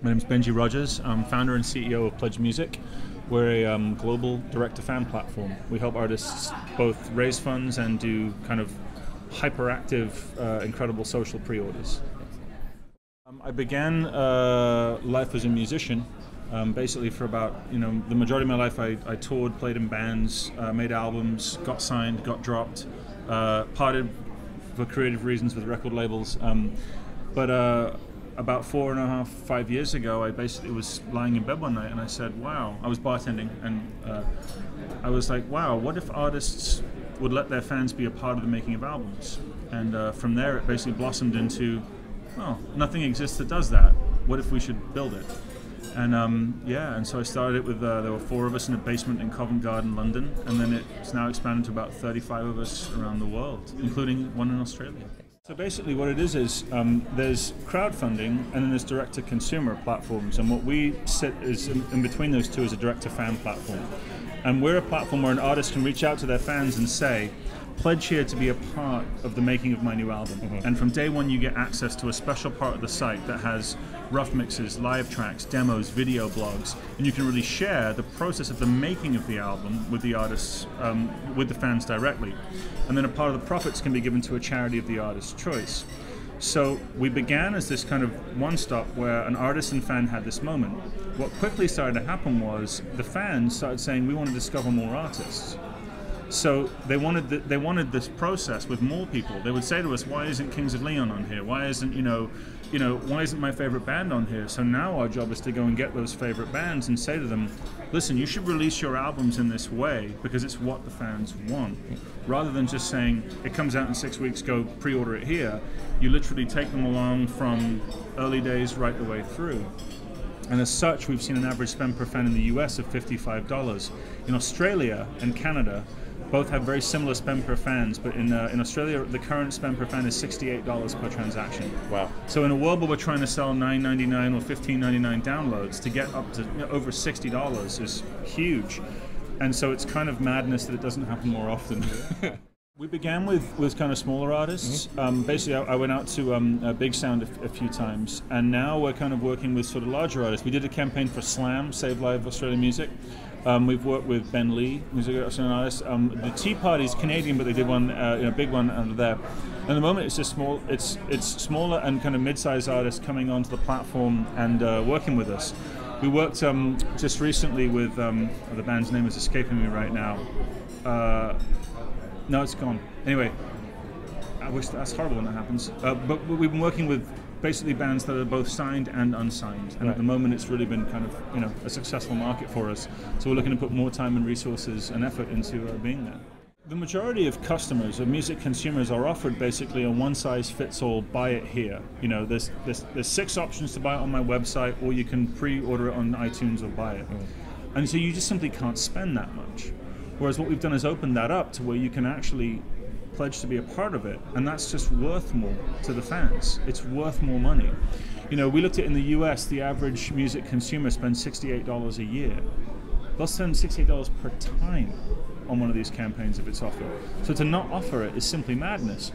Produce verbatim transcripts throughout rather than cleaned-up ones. My name is Benji Rogers. I'm founder and C E O of Pledge Music. We're a um, global direct-to-fan platform. We help artists both raise funds and do kind of hyperactive, uh, incredible social pre-orders. Um, I began uh, life as a musician. Um, basically for about, you know, the majority of my life I, I toured, played in bands, uh, made albums, got signed, got dropped, uh, parted for creative reasons with record labels. Um, but uh, about four and a half, five years ago, I basically was lying in bed one night and I said, wow, I was bartending and uh, I was like, wow, what if artists would let their fans be a part of the making of albums? And uh, from there it basically blossomed into, oh, nothing exists that does that. What if we should build it? And um, yeah, and so I started it with, uh, there were four of us in a basement in Covent Garden, London, and then it's now expanded to about thirty-five of us around the world, including one in Australia. So basically what it is is um, there's crowdfunding and then there's direct-to-consumer platforms, and what we sit is in, in between those two is a direct-to-fan platform. And we're a platform where an artist can reach out to their fans and say, pledge here to be a part of the making of my new album. Mm-hmm. And from day one you get access to a special part of the site that has rough mixes, live tracks, demos, video blogs, and you can really share the process of the making of the album with the artists, um, with the fans directly. And then a part of the profits can be given to a charity of the artist's choice. So we began as this kind of one-stop where an artist and fan had this moment. What quickly started to happen was the fans started saying, we want to discover more artists. So they wanted the, they wanted this process with more people. They would say to us, why isn't Kings of Leon on here? Why isn't, you know, you know, why isn't my favorite band on here? So now our job is to go and get those favorite bands and say to them, listen, you should release your albums in this way because it's what the fans want. Rather than just saying, it comes out in six weeks, go pre-order it here. You literally take them along from early days right the way through. And as such, we've seen an average spend per fan in the U S of fifty-five dollars. In Australia and Canada, both have very similar spend per fans, but in, uh, in Australia, the current spend per fan is sixty-eight dollars per transaction. Wow. So in a world where we're trying to sell nine ninety-nine or fifteen ninety-nine downloads, to get up to, you know, over sixty dollars is huge. And so it's kind of madness that it doesn't happen more often. We began with, with kind of smaller artists. Mm-hmm. um, basically, I, I went out to um, uh, Big Sound a, a few times, and now we're kind of working with sort of larger artists. We did a campaign for Slam, Save Live Australian Music. Um, we've worked with Ben Lee, who's an Australian artist. Um, the Tea Party's Canadian, but they did one, uh, you know, big one under there. And at the moment, it's just small. It's it's smaller and kind of mid-sized artists coming onto the platform and uh, working with us. We worked um, just recently with um, the band's name is escaping me right now. Uh, No, it's gone. Anyway, I wish that's horrible when that happens. Uh, but we've been working with basically bands that are both signed and unsigned, and right. At the moment it's really been kind of, you know, a successful market for us. So we're looking to put more time and resources and effort into uh, being there. The majority of customers, of music consumers, are offered basically a one-size-fits-all buy it here. You know, there's, there's there's six options to buy it on my website, or you can pre-order it on iTunes or buy it. Mm. And so you just simply can't spend that much. Whereas what we've done is open that up to where you can actually pledge to be a part of it, and that's just worth more to the fans. It's worth more money. You know, we looked at in the U S, the average music consumer spends sixty-eight dollars a year. They'll spend sixty-eight dollars per time on one of these campaigns if it's offered. So to not offer it is simply madness.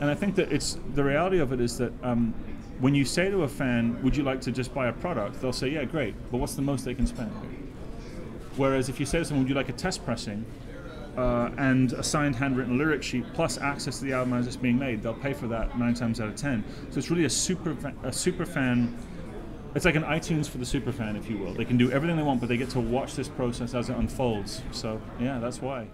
And I think that it's the reality of it is that um, when you say to a fan, would you like to just buy a product? They'll say, yeah, great, but what's the most they can spend? Whereas if you say to someone, would you like a test pressing uh, and a signed handwritten lyric sheet plus access to the album as it's being made, they'll pay for that nine times out of ten. So it's really a super, a super fan, it's like an iTunes for the super fan, if you will. They can do everything they want, but they get to watch this process as it unfolds. So yeah, that's why.